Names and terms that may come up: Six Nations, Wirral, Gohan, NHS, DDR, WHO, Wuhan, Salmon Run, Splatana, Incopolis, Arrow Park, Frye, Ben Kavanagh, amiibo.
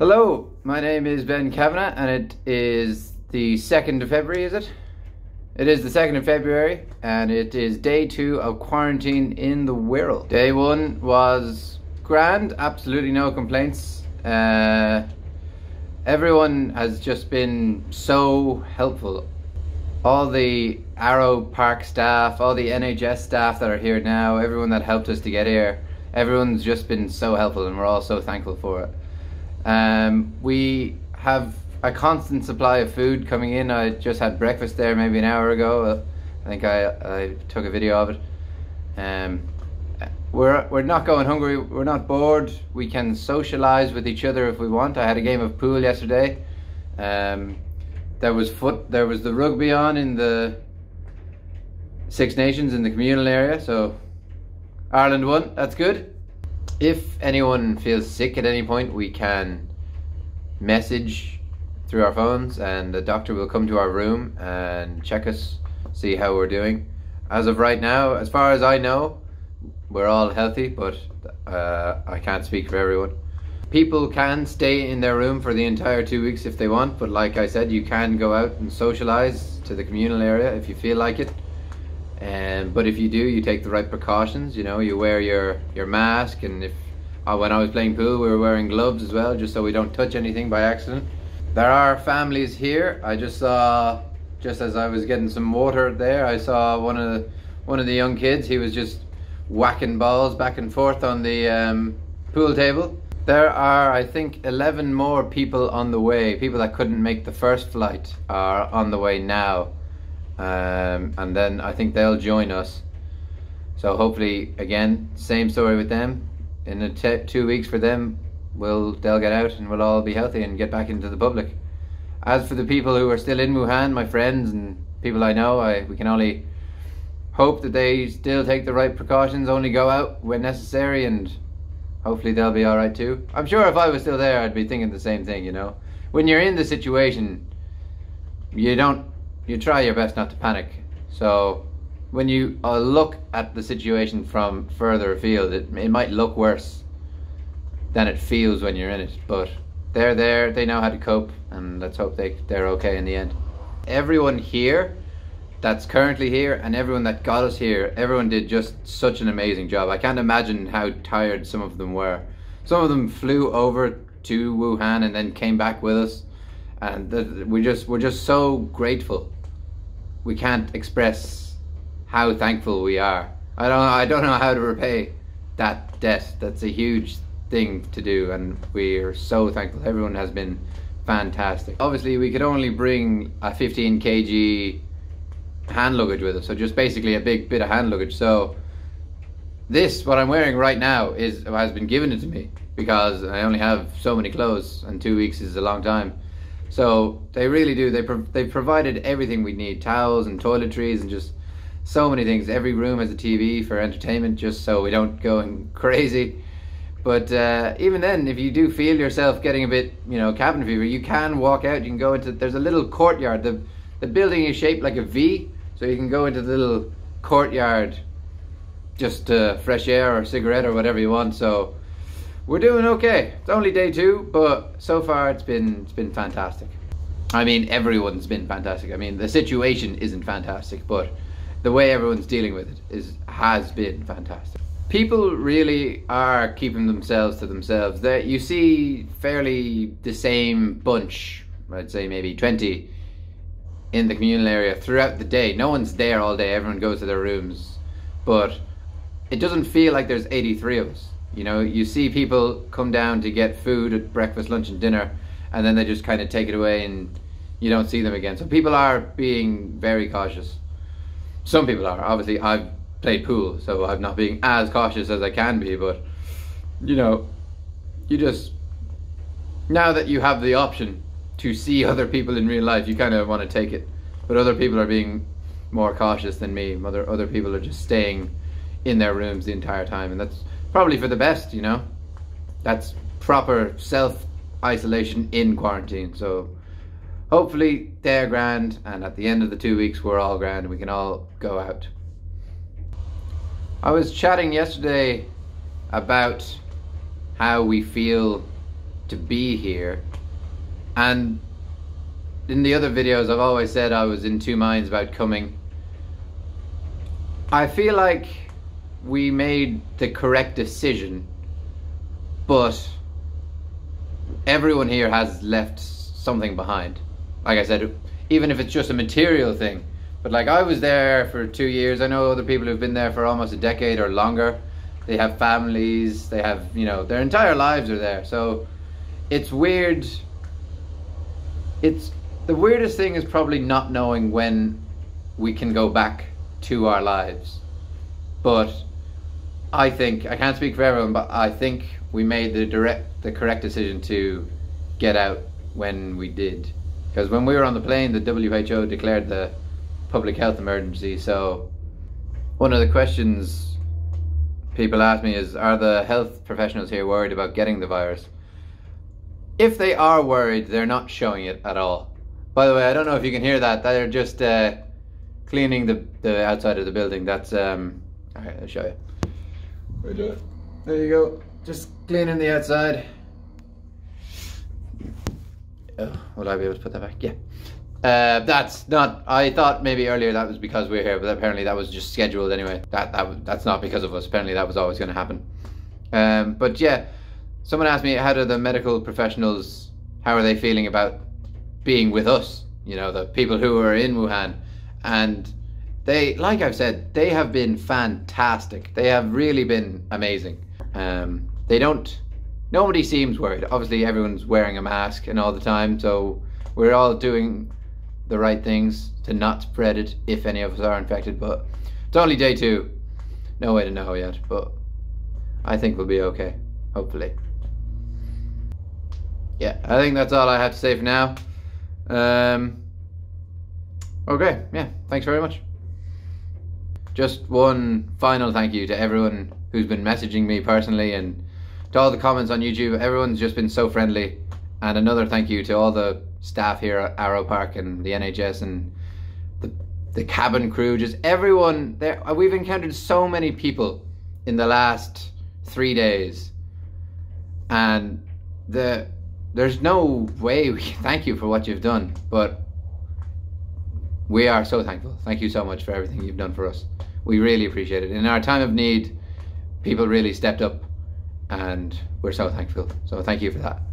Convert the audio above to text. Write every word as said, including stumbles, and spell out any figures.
Hello, my name is Ben Kavanagh and it is the second of February, is it? It is the second of February and it is day two of quarantine in the Wirral. Day one was grand, absolutely no complaints. Uh, everyone has just been so helpful. All the Arrow Park staff, all the N H S staff that are here now, everyone that helped us to get here, everyone's just been so helpful and we're all so thankful for it. Um, we have a constant supply of food coming in. I just had breakfast there maybe an hour ago. I think I, I took a video of it. Um, we're, we're not going hungry, we're not bored. We can socialise with each other if we want. I had a game of pool yesterday. Um, there was foot, there was the rugby on in the Six Nations in the communal area, so Ireland won, that's good. If anyone feels sick at any point, we can message through our phones and the doctor will come to our room and check us, see how we're doing. As of right now, as far as I know, we're all healthy, but uh, I can't speak for everyone. People can stay in their room for the entire two weeks if they want, but like I said, you can go out and socialise to the communal area if you feel like it. Um, but if you do, you take the right precautions, you know, you wear your, your mask, and if oh, when I was playing pool we were wearing gloves as well, just so we don't touch anything by accident. There are families here. I just saw, just as I was getting some water there, I saw one of the, one of the young kids, he was just whacking balls back and forth on the um, pool table. There are, I think, eleven more people on the way. People that couldn't make the first flight are on the way now. Um, and then I think they'll join us, so hopefully again same story with them. In the t two weeks for them, we'll, they'll get out and we'll all be healthy and get back into the public. As for the people who are still in Wuhan, my friends and people I know, I, we can only hope that they still take the right precautions, only go out when necessary, and hopefully they'll be alright too. I'm sure if I was still there I'd be thinking the same thing, you know. When you're in the situation, you don't you try your best not to panic. So when you uh, look at the situation from further afield, it, it might look worse than it feels when you're in it, but they're there, they know how to cope, and let's hope they, they're okay in the end. Everyone here that's currently here and everyone that got us here, everyone did just such an amazing job. I can't imagine how tired some of them were. Some of them flew over to Wuhan and then came back with us, and the, we just, we're just so grateful. We can't express how thankful we are. I don't, I don't know how to repay that debt. That's a huge thing to do, and we are so thankful. Everyone has been fantastic. Obviously, we could only bring a fifteen kilogram hand luggage with us, so just basically a big bit of hand luggage. So this, what I'm wearing right now, is has been given to me because I only have so many clothes, and two weeks is a long time. So they really do, they pro they provided everything we need, towels and toiletries and just so many things. Every room has a T V for entertainment, just so we don't go and crazy. But uh, even then, if you do feel yourself getting a bit, you know, cabin fever, you can walk out, you can go into, there's a little courtyard. The, the building is shaped like a V, so you can go into the little courtyard, just uh, fresh air or cigarette or whatever you want. So we're doing okay. It's only day two, but so far it's been it's been fantastic. I mean, everyone's been fantastic. I mean, the situation isn't fantastic, but the way everyone's dealing with it is has been fantastic. People really are keeping themselves to themselves. There, you see fairly the same bunch, I'd say maybe twenty, in the communal area throughout the day. No one's there all day, everyone goes to their rooms, but it doesn't feel like there's eighty-three of us. You know, you see people come down to get food at breakfast, lunch and dinner, and then they just kind of take it away and you don't see them again. So people are being very cautious. Some people are. Obviously, I've played pool, so I'm not being as cautious as I can be, but, you know, you just, now that you have the option to see other people in real life, you kind of want to take it. But other people are being more cautious than me. Other, other people are just staying in their rooms the entire time, and that's probably for the best, you know. That's proper self-isolation in quarantine. So hopefully they're grand, and at the end of the two weeks we're all grand and we can all go out. I was chatting yesterday about how we feel to be here. And in the other videos, I've always said I was in two minds about coming. I feel like we made the correct decision, but everyone here has left something behind. Like I said, even if it's just a material thing. But like, I was there for two years. I know other people who've been there for almost a decade or longer. They have families, they have, you know, their entire lives are there. So it's weird. It's the weirdest thing is probably not knowing when we can go back to our lives. But I think, I can't speak for everyone, but I think we made the direct, the correct decision to get out when we did. Because when we were on the plane, the W H O declared the public health emergency. So one of the questions people ask me is, are the health professionals here worried about getting the virus? If they are worried, they're not showing it at all. By the way, I don't know if you can hear that. They're just uh, cleaning the, the outside of the building. That's, um, all right, I'll show you. Where do it? There you go. Just cleaning the outside. Oh, will I be able to put that back? Yeah. Uh, that's not, I thought maybe earlier that was because we were here, but apparently that was just scheduled anyway. That, that That's not because of us. Apparently that was always going to happen. Um, but yeah, someone asked me, how do the medical professionals, how are they feeling about being with us? You know, the people who are in Wuhan. And they, like I've said, they have been fantastic. They have really been amazing. Um, they don't, nobody seems worried. Obviously everyone's wearing a mask and all the time. So we're all doing the right things to not spread it if any of us are infected, but it's only day two. No way to know yet, but I think we'll be okay, hopefully. Yeah, I think that's all I have to say for now. Um, okay, yeah, thanks very much. Just one final thank you to everyone who's been messaging me personally and to all the comments on YouTube. Everyone's just been so friendly. And another thank you to all the staff here at Arrow Park and the N H S and the, the cabin crew, just everyone there. We've encountered so many people in the last three days and the, there's no way we can thank you for what you've done, but we are so thankful. Thank you so much for everything you've done for us. We really appreciate it. In our time of need, people really stepped up and we're so thankful. So thank you for that.